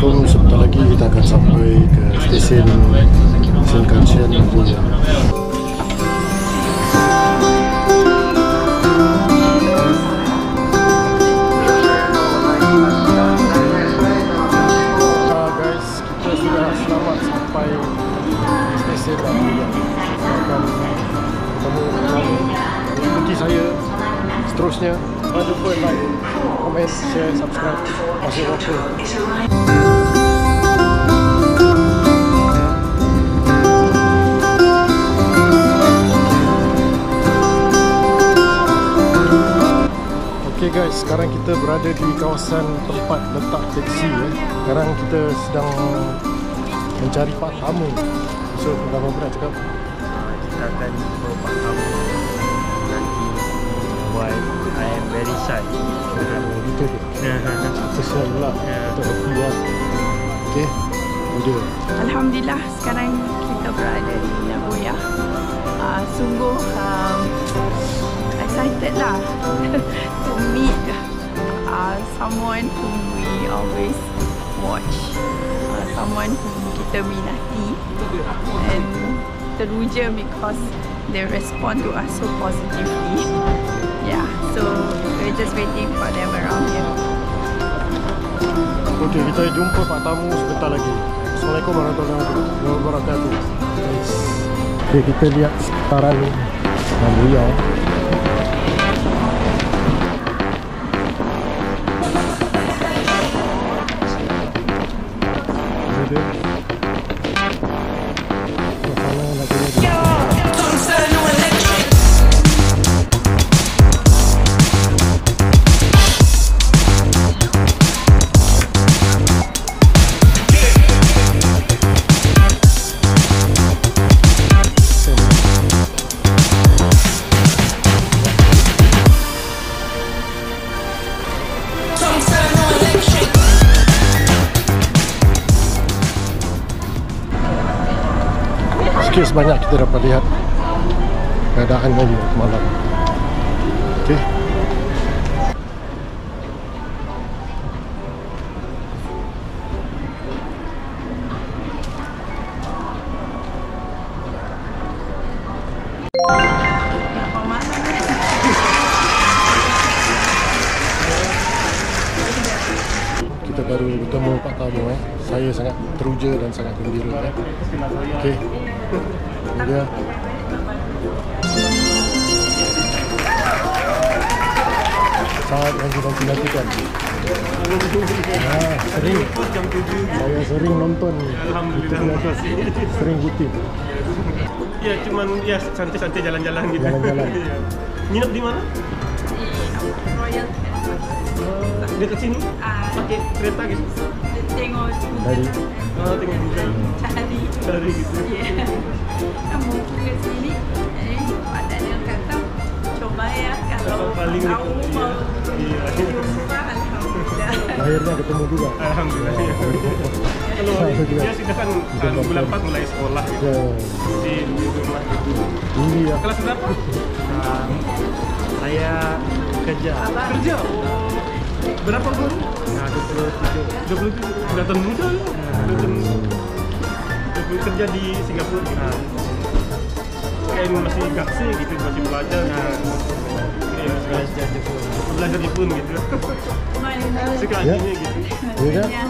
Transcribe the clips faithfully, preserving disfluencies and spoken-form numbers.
Assalamualaikum. Sebentar lagi kita akan sampai ke stesen Shinkansen. Seterusnya, jangan lupa like, komen, share, subscribe. Masih waktu. Ok guys, sekarang kita berada di kawasan tempat letak teksi eh. Sekarang kita sedang mencari pak tamu. So, pertama pernah cakap kita akan jumpa pak tamu. I am very shy. Gitu dia. Sesuai pula. Untuk aku buat. Okay. Udah. Alhamdulillah sekarang kita berada di Nagoya. Uh, sungguh um, excited lah to meet uh, someone whom we always watch. Uh, someone whom kita minati. And teruja because they respond to us so positively. Yeah, so we're just waiting for them around here. Okay, kita jumpa pak tamu sebentar lagi. Assalamualaikum warahmatullahi wabarakatuh. Guys, okay, kita lihat sekitaran Nagoya. Okay, sebanyak kita dapat lihat keadaan lagi malam. Okay. Kita baru bertemu pak tamu eh. Saya sangat teruja dan sangat gembira eh. Okey. Dia. Saat yang kita nantikan. Ah, sering. Saya sering nonton. Alhamdulillah. Sering rutin. Ya, cuma ya santai-santai jalan-jalan gitu. Jalan-jalan. Nginap di mana? Di Royal Hotel. Dekat sini? Pakai kereta gitu. Tengok dari oh, tengok juga cari cari gitu ya. Kamu ke sini eh padahal kata coba ya kalau paling tahu mau iya akhirnya ketemu juga alhamdulillah ya. Kalau dia sudah kan bulan empat mulai sekolah gitu di rumah itu iya kelas berapa saya kerja kerja berapa guru? Nah, dua puluh tujuh. Kelihatan muda ya? dua puluh tujuh. Kerja di Singapura. Nah, kayak masih gakse gitu, masih belajar. Nah, kayak belajar Jepun. Belajar Jepun gitu. Suka anjingnya gitu. Iya? Iya.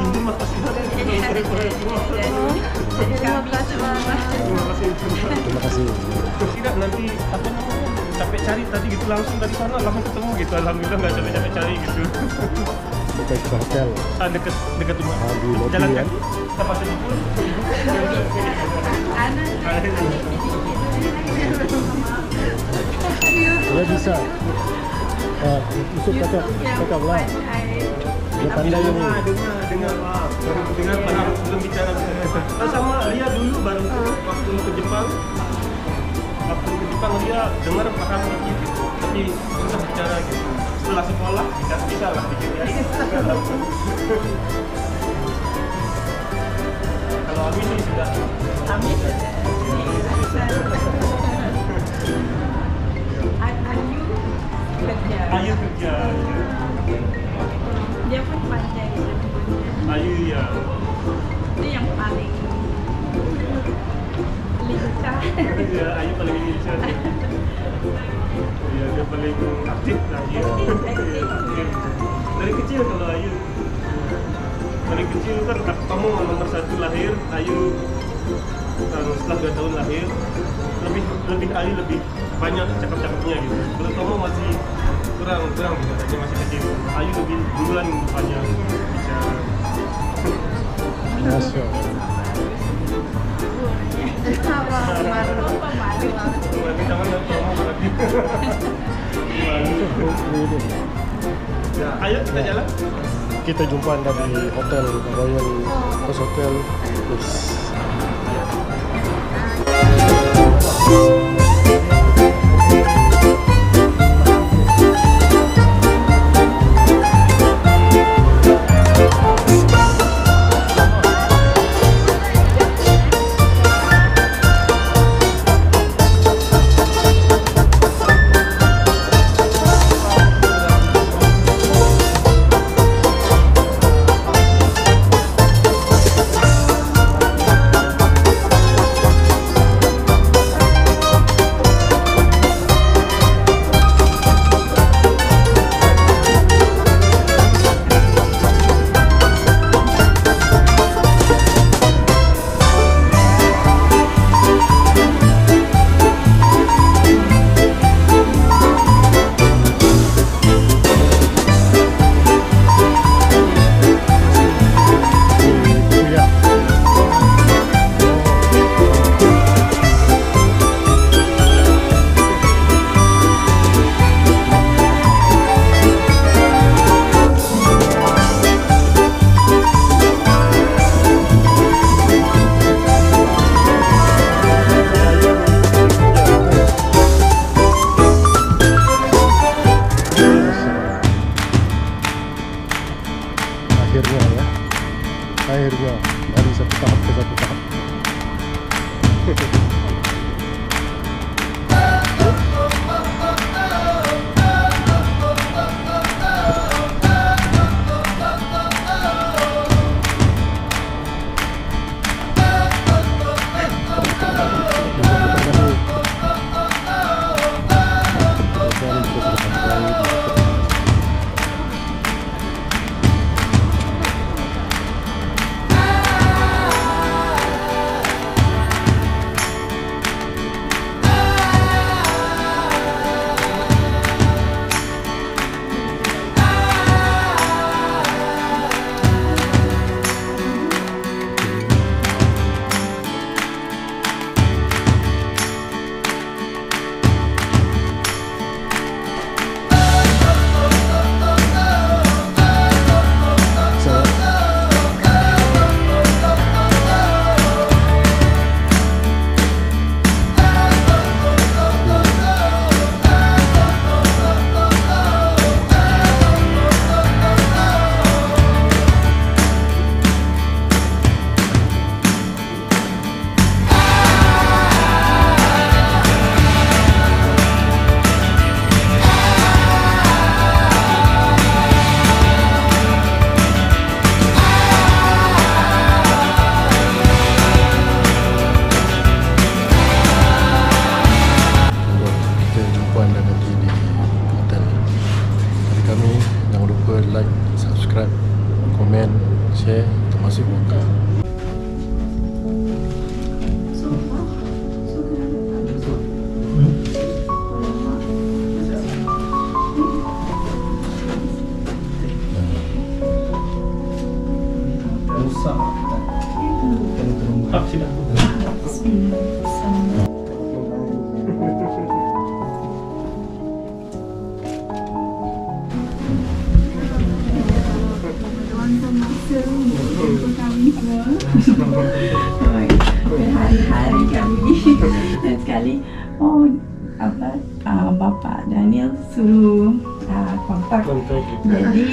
Ini mas pasti ada. Terima kasih. Terima kasih. Terima kasih. Tidak nanti apa namanya? Capek cari tadi gitu langsung dari sana langsung ketemu gitu alhamdulillah nggak capek-capek cari gitu dekat hotel ah dekat dekat rumah jalan kaki tempat ini pun nggak bisa ah usut kacau kacau lah pandai ini dengar dengar lah dengar pernah belum bicara sama Ria dulu baru waktu ke Jepang waktu ke Jepang dia dengar makan gitu tapi susah bicara gitu setelah sekolah kita bisa lah bikin ya kalau Ami sih sudah Ami sudah Ayu kerja Ayu kerja dia kan panjang gitu. Ah iya. Ini yang paling lincah. Iya, Ayu paling lincah. Iya, dia paling aktif lah dia. Dari kecil kalau Ayu. Dari kecil kan kamu nomor satu lahir, Ayu setelah dua tahun lahir lebih lebih Ayu lebih banyak cakep-cakepnya gitu. Kalau kamu masih kurang kurang gitu, masih kecil. Ayu lebih duluan banyak bicara. Masya Allah. Ayo kita jalan. Kita jumpa anda di hotel Royal House Hotel. Akhirnya dari satu tahap ke satu tahap. Berhari-hari kami dan sekali oh apa uh, Bapak Daniel suruh uh, kontak, kontak jadi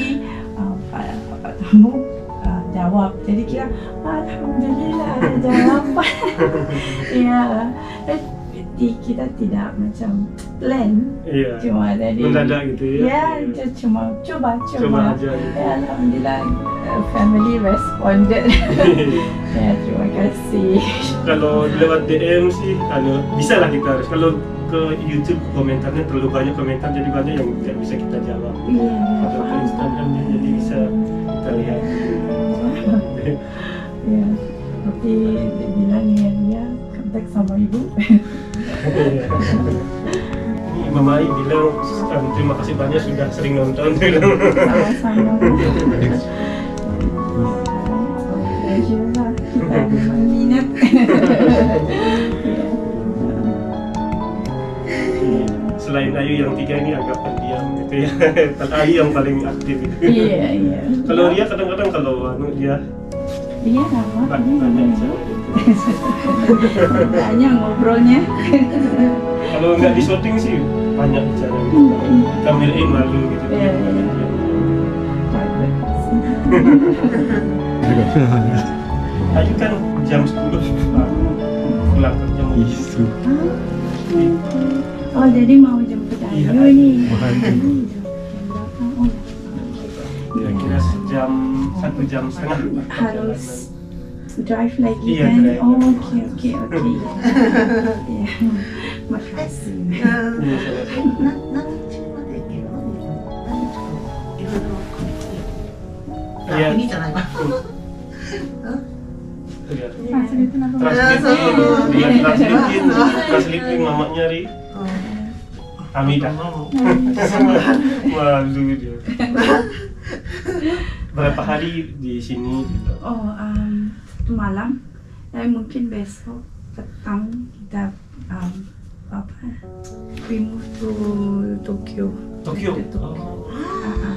uh, Pak, Pak kamu uh, jawab jadi kira alhamdulillah ada jawaban ya. jadi kita tidak macam plan, iya, cuma dari mendadak gitu ya, ya iya. cuma coba coba, coba aja, gitu. Ya, alhamdulillah family responded. Ya, terima kasih. Kalau lewat D M sih anu, bisa lah kita harus. Kalau ke YouTube komentarnya terlalu banyak komentar, jadi banyak yang tidak bisa kita jawab. Iya, atau ke Instagramnya jadi bisa kita lihat. Ya, seperti dibilang ya, dia kontak sama ibu. Mama I bilang terima kasih banyak sudah sering nonton. Sama-sama. Kita minat. Selain Ayu yang tiga ini agak pendiam gitu ya. Ayu yang paling aktif gitu. Iya, iya. Kalau dia kadang-kadang kalau anu dia Iya, sama. Banyak ngobrolnya. Kalau nggak di shooting sih banyak bicara. Kamilin malu gitu. Iya, iya. Ayu kan jam sepuluh baru pulang kerja mau istri. Oh, jadi mau jemput Ayu nih. Kira-kira sejam, satu jam setengah harus drive lagi kan? Iya, oh, oke, oke, oke. Makasih. Nah, ini jalan translipin mama nyari Amida mau malu dia. Berapa hari di sini? Oh, um, malam, eh, mungkin besok petang kita um, apa? Remove to Tokyo. Tokyo. Oh.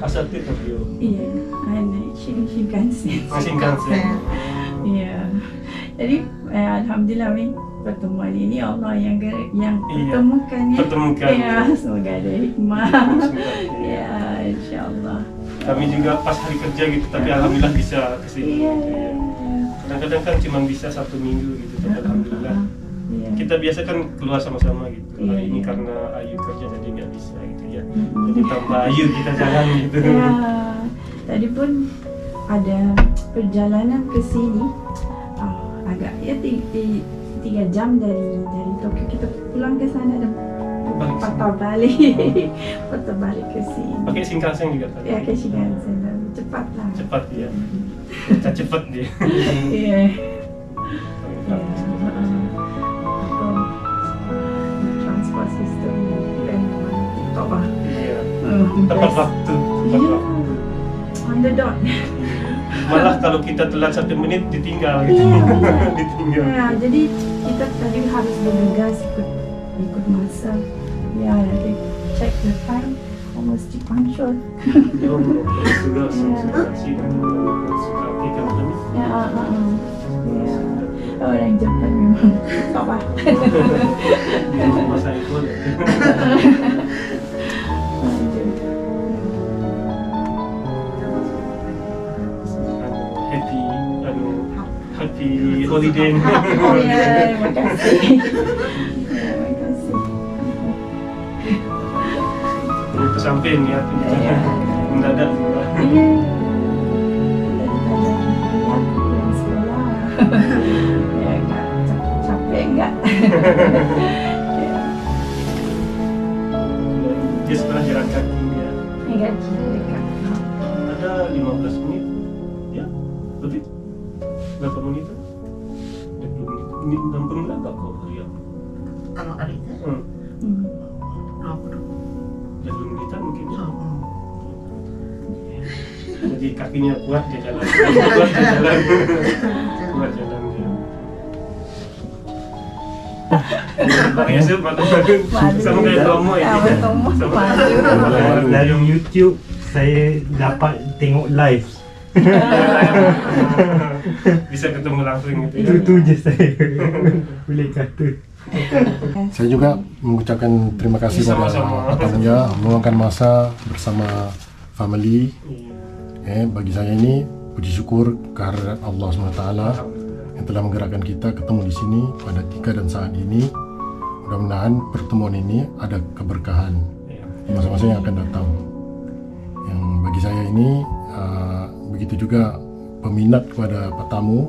Asal di Tokyo. Iya, naik Shinkansen. Shinkansen. Iya. Jadi eh, alhamdulillah min pertemuan ini Allah yang yang pertemukan ya. Pertemukan. Ya, semoga ada hikmah. Ya, insyaallah. Kami juga pas hari kerja gitu, tapi ya, alhamdulillah bisa kesini. Iya. Gitu, ya. Kadang-kadang kan cuma bisa satu minggu gitu, tapi ya, alhamdulillah. Ya. Kita biasa kan keluar sama-sama gitu. Kalau ya, ini ya, karena Ayu kerja jadi nggak bisa gitu ya. Jadi tanpa Ayu kita jalan gitu. Ya. Tadi pun ada perjalanan ke sini. Oh, agak ya tiga jam dari dari Tokyo kita pulang ke sana dan patah balik, patah balik ke sini. Pakai Shinkansen juga tadi. Ya, pakai Shinkansen, cepat lah. Cepat ya, cepat cepat dia. Iya. Transport system dan top lah. Iya. Tepat waktu. Iya. On the dot. Malah kalau kita telat satu menit ditinggal gitu. Iya, iya. Ditinggal. Ya, jadi kita tadi harus bergegas ikut, ikut masa. Ya, nanti check the time, almost dipunctual. Oh, sudah sudah sudah tiga menit. Ya, ah, ah, ya. Orang Jepang memang apa? Masa itu. Happy holiday. Oh ya, terima kasih. Terima kasih. Itu sampai nih ya, mendadak juga. Iya. Ya enggak, capek enggak? Dia setelah jalan kaki ya. Enggak kira. Ada lima belas menit ya, lebih. Berapa menit itu? dua puluh menit. enam puluh menit enggak kok hari ya? Kalau hari itu? Hmm. dua puluh. Ya, dua menitan mungkin ya? Hmm. Jadi kakinya kuat, dia jalan. Kuat, dia jalan. Kuat, jalan dia. Bang Yusuf, mata badut. Sama kayak Tomo ya? Sama dari YouTube, saya dapat tengok live. Bisa ketemu langsung gitu. Itu itu aja saya boleh kata. Saya juga mengucapkan terima kasih pada Atamnya meluangkan masa bersama family. Eh, bagi saya ini puji syukur kehadirat Allah subhanahu wa taala yang telah menggerakkan kita ketemu di sini pada tiga dan saat ini. Mudah-mudahan pertemuan ini ada keberkahan masa-masa yang akan datang. Yang bagi saya ini, uh, begitu juga peminat kepada Pak Tamu,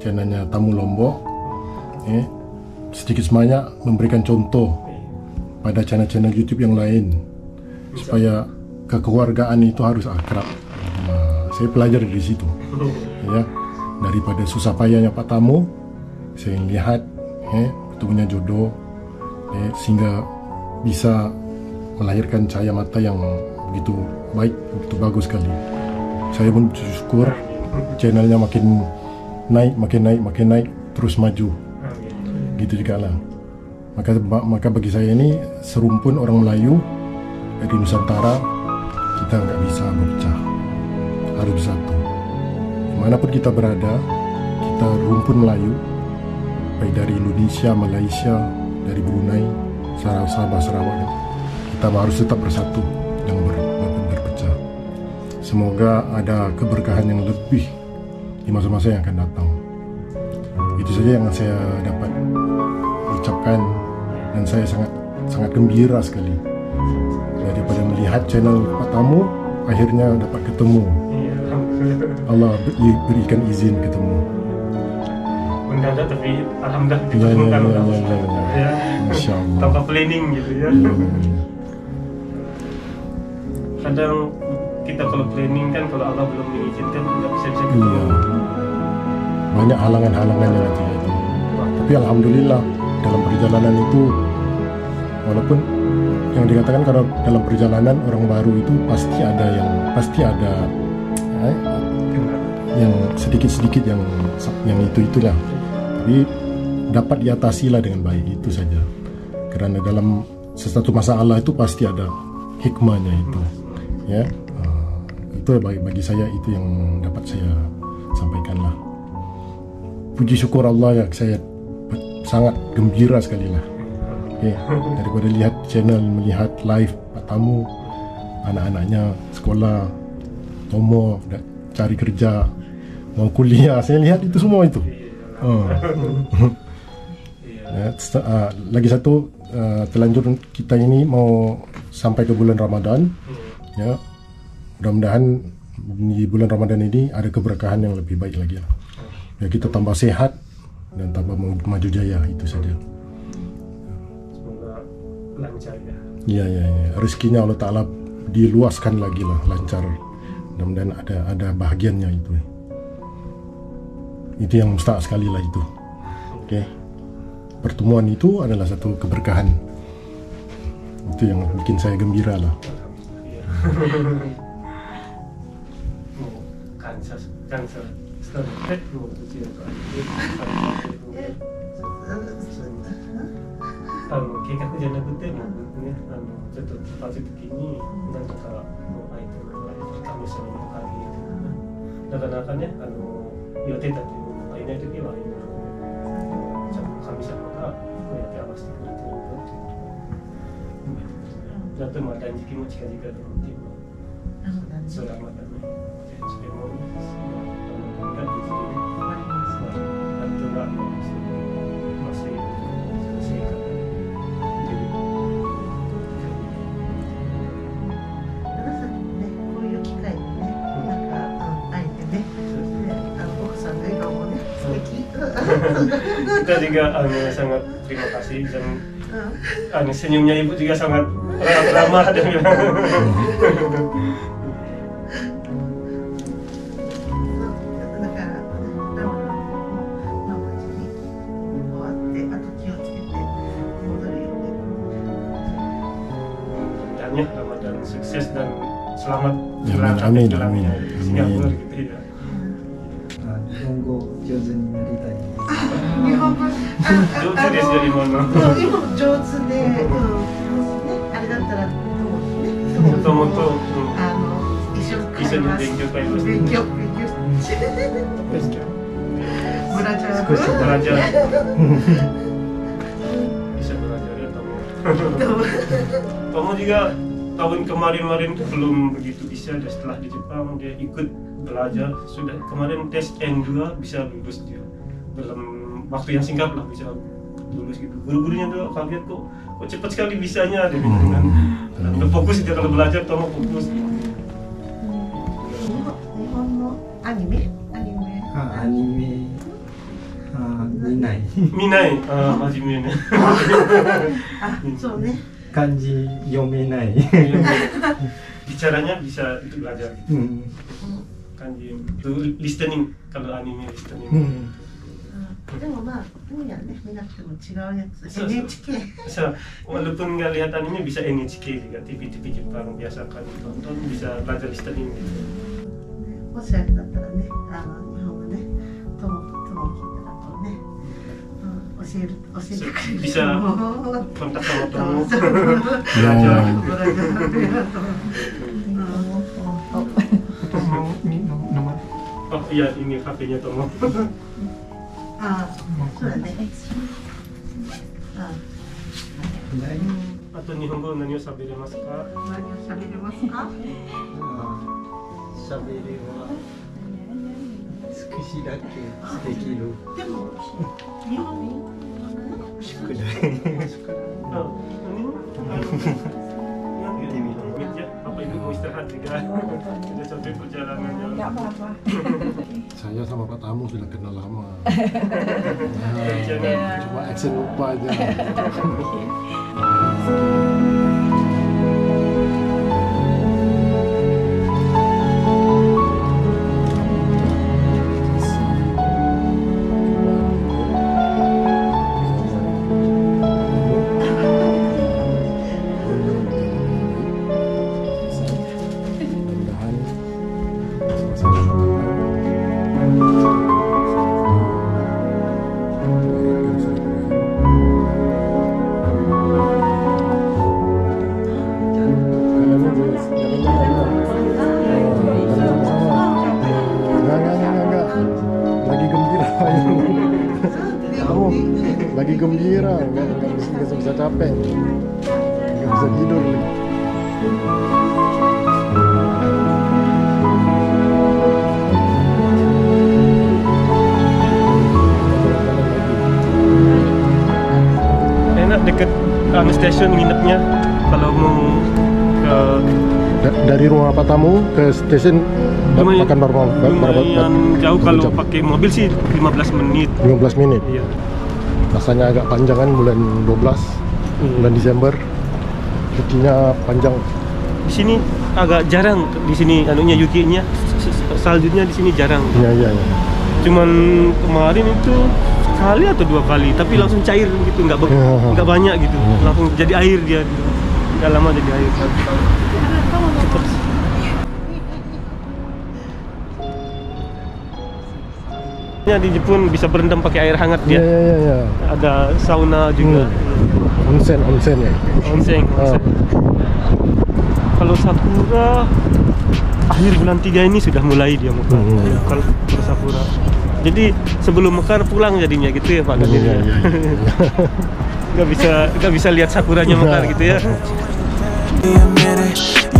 channelnya Tamu Lombok, eh, sedikit semuanya memberikan contoh pada channel-channel YouTube yang lain, supaya kekeluargaan itu harus akrab. Nah, saya pelajari dari situ, ya, daripada susah payahnya Pak Tamu, saya lihat, eh, ketemunya jodoh, eh, sehingga bisa melahirkan cahaya mata yang begitu baik, begitu bagus sekali. Saya pun bersyukur channelnya makin naik, makin naik, makin naik, terus maju. Gitu juga lah. Maka, maka bagi saya ini serumpun orang Melayu dari Nusantara, kita nggak bisa berpecah, harus bersatu. Dimanapun kita berada, kita rumpun Melayu, baik dari Indonesia, Malaysia, dari Brunei, Sarawak, Sarawak. Kita harus tetap bersatu, jangan ber, ber, berpecah. Semoga ada keberkahan yang lebih di masa-masa yang akan datang. Itu saja yang saya dapat ucapkan, dan saya sangat sangat gembira sekali daripada melihat channel Pak Tamu, akhirnya dapat ketemu. Allah berikan izin ketemu. Mendadak tapi alhamdulillah ketemu kan, ya. Tanpa planning gitu ya. Kadang kita kalau planning kan, kalau Allah belum mengizinkan nggak bisa-bisa gitu. Iya. Banyak halangan-halangan yang ada itu. Tapi alhamdulillah dalam perjalanan itu, walaupun yang dikatakan kalau dalam perjalanan orang baru itu pasti ada yang pasti ada eh, yang sedikit-sedikit yang yang itu itulah. Tapi dapat diatasilah dengan baik, itu saja. Karena dalam sesuatu masalah itu pasti ada hikmahnya itu. Ya, uh, itu bagi, bagi saya itu yang dapat saya sampaikan lah. Puji syukur Allah, ya, saya sangat gembira sekali lah. Okay. Daripada lihat channel, melihat live Pak Tamu, anak-anaknya sekolah, tomo, cari kerja, mau kuliah, saya lihat itu semua itu. Uh. Ya, uh, lagi satu, uh, telanjur kita ini mau sampai ke bulan Ramadan. Ya, mudah-mudahan di bulan Ramadan ini ada keberkahan yang lebih baik lagi. Ya, kita tambah sehat dan tambah maju jaya, itu saja. Semoga lancar ya. Iya, iya, ya. Rezekinya Allah Ta'ala diluaskan lagi lah, lancar. Mudah-mudahan ada ada bahagiannya itu. Itu yang mustahak sekali lah itu. Oke. Okay. Pertemuan itu adalah satu keberkahan. Itu yang bikin saya gembira lah. Kansas, Kansas, kita juga anu, sangat terima kasih, dan anu, senyumnya ibu juga sangat ramah dan mudah-mudahan Ramadan sukses dan selamat berangkat ke dalamnya Singapura gitu ya. Kamu juga tahun kemarin-kemarin belum begitu bisa, dan setelah di Jepang dia ikut belajar, sudah kemarin tes N dua bisa lulus dia dalam waktu yang singkat lah, bisa tulis gitu. Guru-gurunya tuh kaget kok, kok cepat sekali bisanya, gitu kan. Udah fokus dia kalau belajar, tolong fokus. Anime, anime. Ah, anime. Ah, minai. Minai. Ah, hajime ne. Ah, so ne. Kanji yomenai. Bicaranya bisa itu belajar gitu. Hmm. Kanji itu listening, kalau anime listening. Hmm. Walaupun nggak lihat anime bisa N H K juga, T V T V Jepang biasa kan tonton, bisa belajar listening gitu. Bisa kontak sama teman belajar gitu. Oh iya, ini H P-nya Tomo. Ah, sudah deh. Ah, atau Nihongo nani o sabiremasu ka? Nani o sabiremasu ka? Sabire wa tsukushi dake dekiru. Demo, Nihongo shikudai. Oh, nani? Nanti minum ya. Apa ibu mau istirahat juga? Sudah capek perjalanannya. Enggak apa-apa. Saya sama Pak Tamu sudah kenal lama. Nah, cuma action lupa aja. Lagi gembira, nggak bisa, bisa capek, nggak bisa tidur. Enak deket um, stasiun nginepnya kalau mau ke da dari rumah Pak Tamu ke stasiun makan barbar. Lumayan jauh kalau pakai mobil sih lima belas menit. lima belas menit. Iya. Rasanya agak panjang kan, bulan dua belas, hmm. bulan Desember, cutinya panjang. Di sini agak jarang, di sini anunya yukinya, saljunya di sini jarang. Iya iya. Ya. Cuman kemarin itu sekali atau dua kali, tapi hmm. langsung cair gitu, nggak nggak ya. Banyak gitu, ya. Langsung jadi air dia, nggak lama jadi air. Cepet. Di Jepun bisa berendam pakai air hangat dia. Yeah, yeah, yeah. Ada sauna juga. Hmm. Onsen, onsen ya. Onsen. Onsen. Kalau sakura akhir bulan tiga ini sudah mulai dia mekar. Hmm, yeah. Kalau sakura. Jadi sebelum mekar pulang jadinya gitu ya Pak. Nggak yeah, yeah, yeah. bisa nggak bisa lihat sakuranya yeah. mekar gitu ya.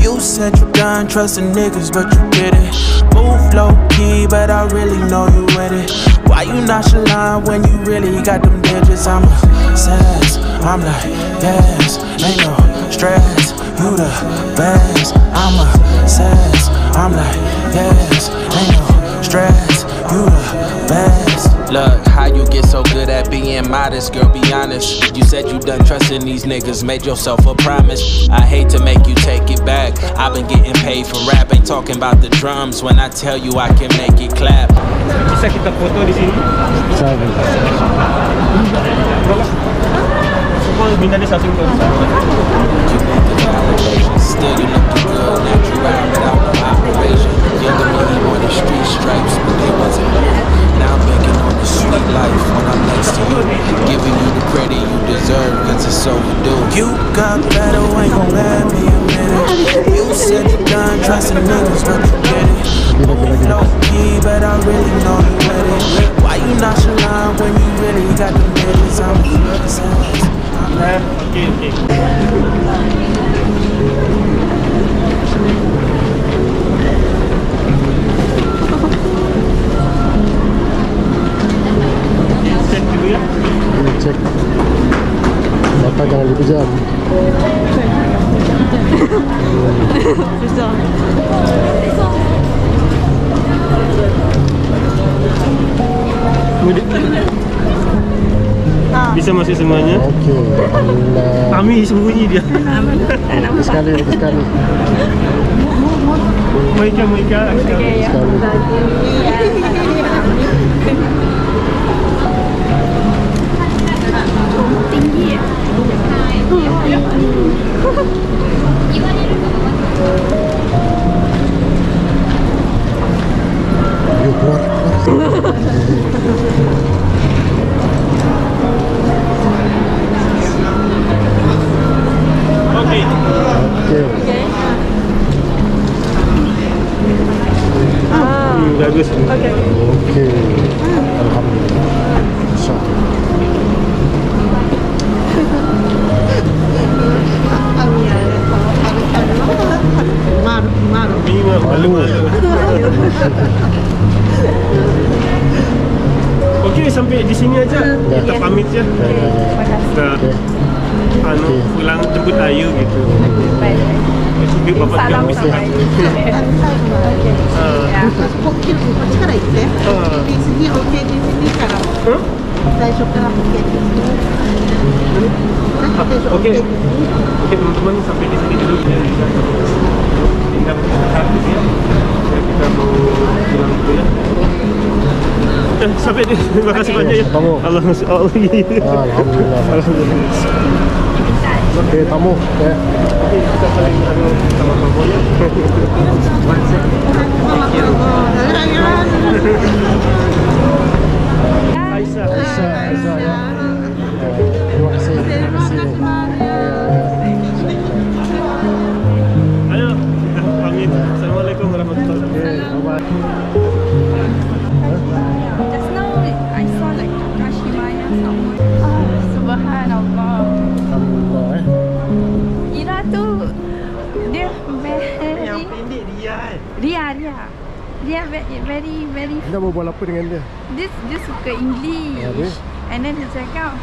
You said you done trusting niggas, but you didn't. Move low key, but I really know you with it. Why you nonchalant when you really got them digits? I'm a sass, I'm like gas, ain't no stress. You the best. I'm a sass, I'm like gas, ain't no stress. You the best. Look, how you get so good at being modest, girl, be honest. You said you done trusting these niggas, made yourself a promise. I hate to make you take it back. I've been getting paid for rap, ain't talking about the drums. When I tell you I can make it clap. Bisa kita foto di sini? Bisa. Semua bintangnya satu kali. Still you look too good, natural without no operation. You're the money on the street stripes, but they wasn't there. Now I'm making on the sweet life when I'm next to you, giving you the credit you deserve, cause it's overdue. You got better when you let me admit it. You said you done trusting niggas, but you get it. Move low key, but I really know you with it. Why you not your line when you really got the niggas? I'm good as hell. Okay, okay. Check. jam. Susah. Bisa masih semuanya? Oke. Okay. Ami sembunyi dia. Amin. Sekali, sekali. Maika, Maika. Sekali. Tinggi ya. Yuk keluar. Oke. Oke. Ah, bagus. Oke. Oke. Alhamdulillah. Oke, sampai di sini aja. Kita pamit ya. Kita anu pulang jemput Ayu gitu. Oke, bapak nggak bisa. Di sini oke, di sini sekarang. Saya suka oke. Oke, oke teman-teman, sampai di sini dulu. Kita habis ya. Kita mau pulang dulu ya. Eh, sampai di sini. Terima kasih banyak ya. Allah masya Allah. Alhamdulillah. Oke, tamu. Oke, kita saling anu sama kamu ya. Aisyah, Aisyah, Aisyah ya. Terima kasih. Terima kasih. Assalamualaikum warahmatullahi wabarakatuh. Just now I saw like Kashimaya somewhere. Oh, subhanallah. Alhamdulillah. Ira tu dia very. Yang pendek dia. Dia dia. Dia very very. Kita mau buat apa dengan dia? Dia dia suka English. And then dia cakap,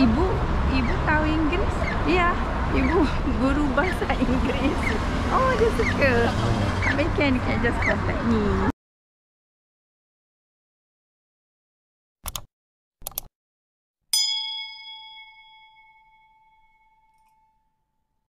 ibu ibu tahu Inggeris? Ya, ibu guru bahasa Inggeris. Oh, dia suka. They can, can just contact me.